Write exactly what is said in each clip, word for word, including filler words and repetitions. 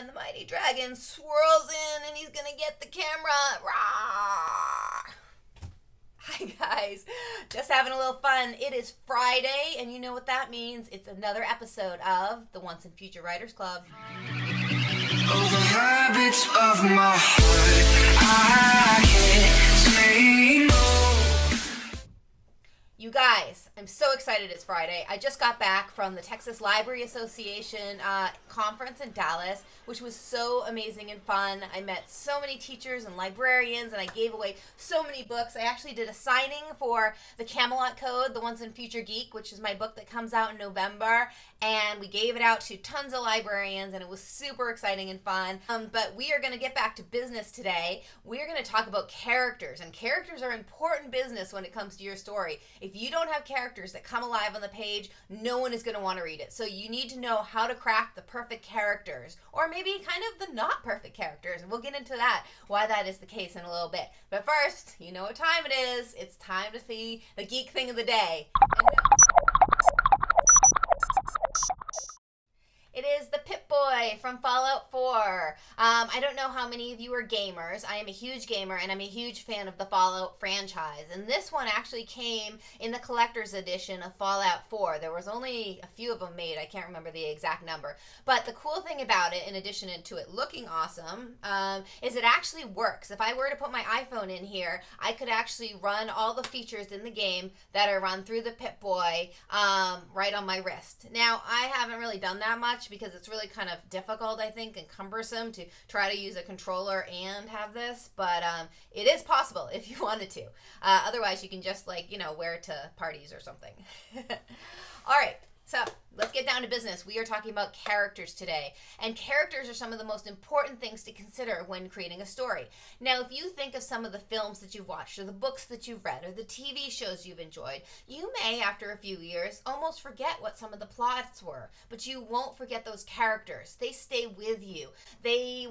and the mighty dragon swirls in and he's gonna get the camera. Rawr! Hi guys, just having a little fun. It is Friday and you know what that means. It's another episode of The Once and Future Writer's Club. Oh, the habits of my heart, I can't say no. You guys, I'm so excited it's Friday. I just got back from the Texas Library Association uh, conference in Dallas, which was so amazing and fun. I met so many teachers and librarians, and I gave away so many books. I actually did a signing for The Camelot Code, The Once and Future Geek, which is my book that comes out in November. And we gave it out to tons of librarians, and it was super exciting and fun. Um, but we are going to get back to business today. We are going to talk about characters, and characters are important business when it comes to your story. If you don't have characters that come alive on the page, no one is going to want to read it. So you need to know how to craft the perfect characters, or maybe kind of the not perfect characters. And we'll get into that, why that is the case, in a little bit. But first, you know what time it is. It's time to see the geek thing of the day. And It is the Pip-Boy from Fallout four. Um, I don't know how many of you are gamers. I am a huge gamer, and I'm a huge fan of the Fallout franchise. And this one actually came in the collector's edition of Fallout four. There was only a few of them made. I can't remember the exact number. But the cool thing about it, in addition to it looking awesome, um, is it actually works. If I were to put my iPhone in here, I could actually run all the features in the game that are run through the Pip-Boy um, right on my wrist. Now, I haven't really done that much, because it's really kind of difficult, I think, and cumbersome to try to use a controller and have this, but um, it is possible if you wanted to. Uh, otherwise, you can just, like, you know, wear it to parties or something. All right. So let's get down to business. We are talking about characters today. And characters are some of the most important things to consider when creating a story. Now, if you think of some of the films that you've watched, or the books that you've read, or the T V shows you've enjoyed, you may, after a few years, almost forget what some of the plots were. But you won't forget those characters. They stay with you. They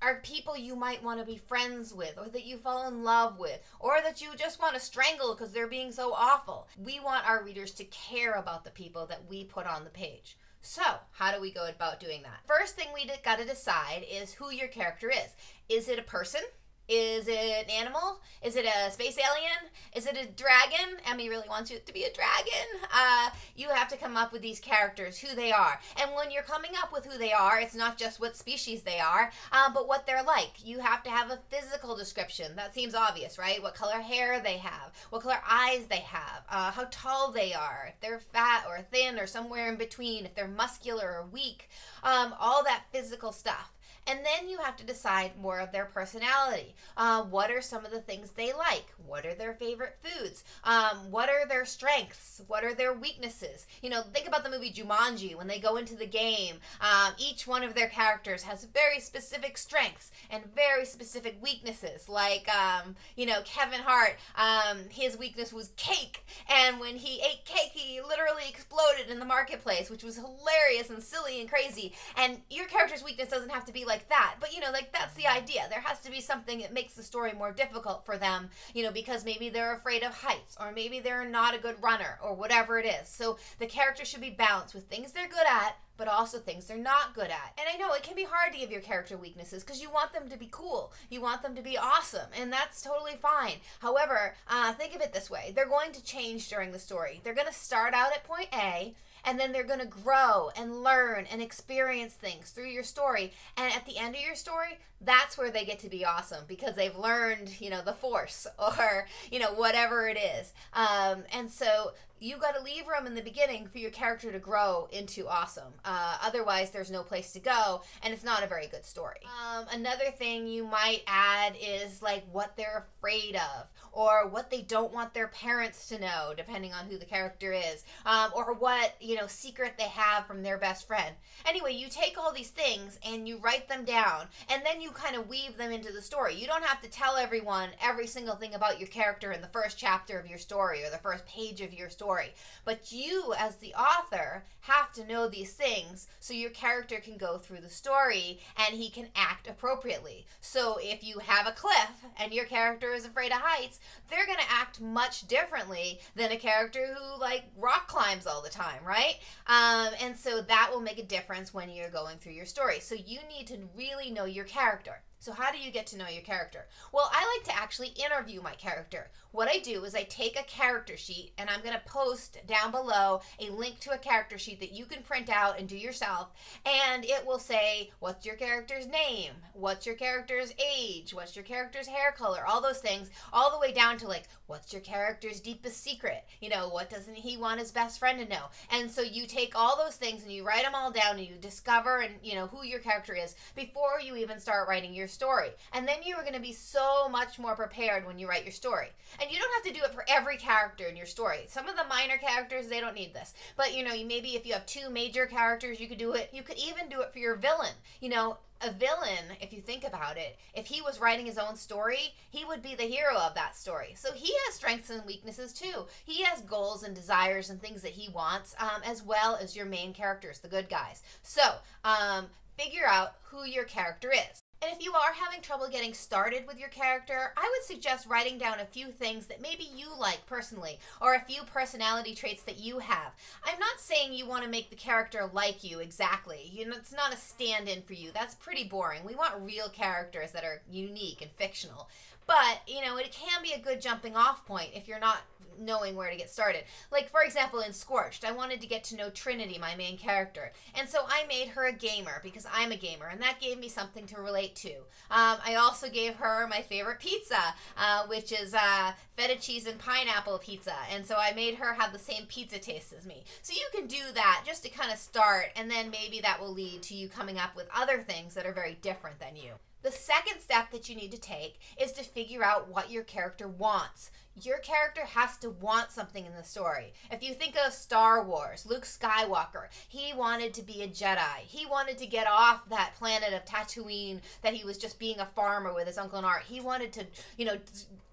are people you might want to be friends with, or that you fall in love with, or that you just want to strangle because they're being so awful. We want our readers to care about the people that we put on the page. So, how do we go about doing that? First thing we got to decide is who your character is. Is it a person? Is it an animal? Is it a space alien? Is it a dragon? Emmy really wants it to be a dragon. Uh, you have to come up with these characters, who they are. And when you're coming up with who they are, it's not just what species they are, uh, but what they're like. You have to have a physical description. That seems obvious, right? What color hair they have, what color eyes they have, uh, how tall they are, if they're fat or thin or somewhere in between, if they're muscular or weak, um, all that physical stuff. And then you have to decide more of their personality. Uh, what are some of the things they like? What are their favorite foods? Um, what are their strengths? What are their weaknesses? You know, think about the movie Jumanji. When they go into the game, um, each one of their characters has very specific strengths and very specific weaknesses. Like, um, you know, Kevin Hart, um, his weakness was cake. And when he ate cake, he literally exploded in the marketplace, which was hilarious and silly and crazy. And your character's weakness doesn't have to be like, like that, but you know, like, that's the idea. There has to be something that makes the story more difficult for them, you know, because maybe they're afraid of heights, or maybe they're not a good runner, or whatever it is. So the character should be balanced with things they're good at, but also things they're not good at. And I know it can be hard to give your character weaknesses because you want them to be cool. You want them to be awesome, and that's totally fine. However, uh, think of it this way. They're going to change during the story. They're going to start out at point A, and then they're going to grow and learn and experience things through your story. And at the end of your story, that's where they get to be awesome, because they've learned, you know, the Force, or, you know, whatever it is. Um, and so you got to leave room in the beginning for your character to grow into awesome. Uh, otherwise, there's no place to go, and it's not a very good story. Um, another thing you might add is, like, what they're afraid of, or what they don't want their parents to know, depending on who the character is, um, or what, you know, secret they have from their best friend. Anyway, you take all these things and you write them down, and then you kind of weave them into the story. You don't have to tell everyone every single thing about your character in the first chapter of your story or the first page of your story. story. But you, as the author, have to know these things so your character can go through the story and he can act appropriately. So if you have a cliff and your character is afraid of heights, they're going to act much differently than a character who, like, rock climbs all the time, right? Um, and so that will make a difference when you're going through your story. So you need to really know your character. So how do you get to know your character? Well, I like to actually interview my character. What I do is I take a character sheet, and I'm going to post down below a link to a character sheet that you can print out and do yourself. And it will say, what's your character's name? What's your character's age? What's your character's hair color? All those things, all the way down to, like, what's your character's deepest secret? You know, what doesn't he want his best friend to know? And so you take all those things and you write them all down, and you discover, and you know, who your character is before you even start writing your story. And then you are going to be so much more prepared when you write your story. And you don't have to do it for every character in your story. Some of the minor characters, they don't need this. But, you know, you maybe if you have two major characters, you could do it. You could even do it for your villain. You know, a villain, if you think about it, if he was writing his own story, he would be the hero of that story. So he has strengths and weaknesses too. He has goals and desires and things that he wants, um, as well as your main characters, the good guys. So um, figure out who your character is. And if you are having trouble getting started with your character, I would suggest writing down a few things that maybe you like personally, or a few personality traits that you have. I'm not saying you want to make the character like you exactly. You know, it's not a stand-in for you. That's pretty boring. We want real characters that are unique and fictional. But, you know, it can be a good jumping off point if you're not knowing where to get started. Like, for example, in Scorched, I wanted to get to know Trinity, my main character. And so I made her a gamer because I'm a gamer, and that gave me something to relate to. Um, I also gave her my favorite pizza, uh, which is uh, feta cheese and pineapple pizza. And so I made her have the same pizza taste as me. So you can do that just to kind of start, and then maybe that will lead to you coming up with other things that are very different than you. The second step that you need to take is to figure out what your character wants. Your character has to want something in the story. If you think of Star Wars, Luke Skywalker, he wanted to be a Jedi. He wanted to get off that planet of Tatooine that he was just being a farmer with his uncle and aunt. He wanted to, you know,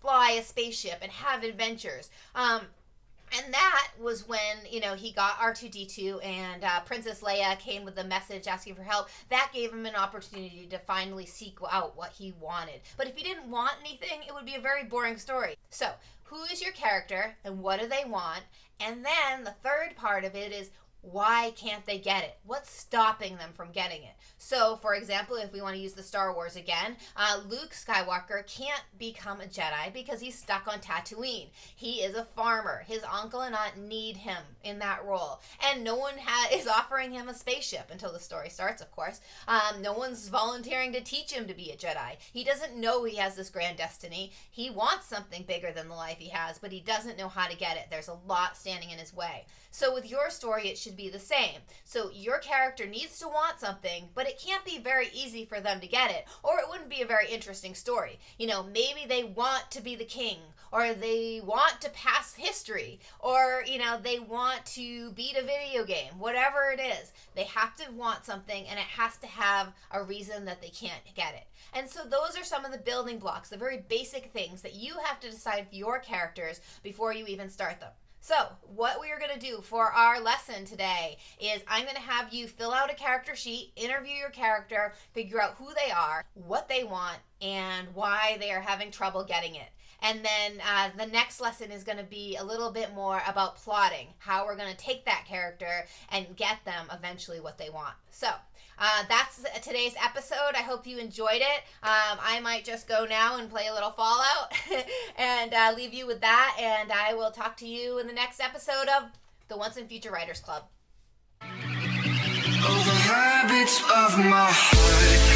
fly a spaceship and have adventures. Um, And that was when, you know, he got R two D two and uh, Princess Leia came with a message asking for help. That gave him an opportunity to finally seek out what he wanted. But if he didn't want anything, it would be a very boring story. So, who is your character and what do they want? And then the third part of it is, why can't they get it? What's stopping them from getting it? So, for example, if we want to use the Star Wars again, uh, Luke Skywalker can't become a Jedi because he's stuck on Tatooine. He is a farmer. His uncle and aunt need him in that role. And no one ha is offering him a spaceship until the story starts, of course. Um, no one's volunteering to teach him to be a Jedi. He doesn't know he has this grand destiny. He wants something bigger than the life he has, but he doesn't know how to get it. There's a lot standing in his way. So with your story, it should be the same. So your character needs to want something, but it can't be very easy for them to get it, or it wouldn't be a very interesting story. You know, maybe they want to be the king, or they want to pass history, or, you know, they want to beat a video game, whatever it is. They have to want something, and it has to have a reason that they can't get it. And so those are some of the building blocks, the very basic things that you have to decide for your characters before you even start them. So, what we are going to do for our lesson today is I'm going to have you fill out a character sheet, interview your character, figure out who they are, what they want, and why they are having trouble getting it. And then uh, the next lesson is going to be a little bit more about plotting, how we're going to take that character and get them eventually what they want. So, uh, that's today's episode. I hope you enjoyed it. Um, I might just go now and play a little Fallout and uh, leave you with that. And I will talk to you in the next episode of the Once and Future Writers Club. Oh, the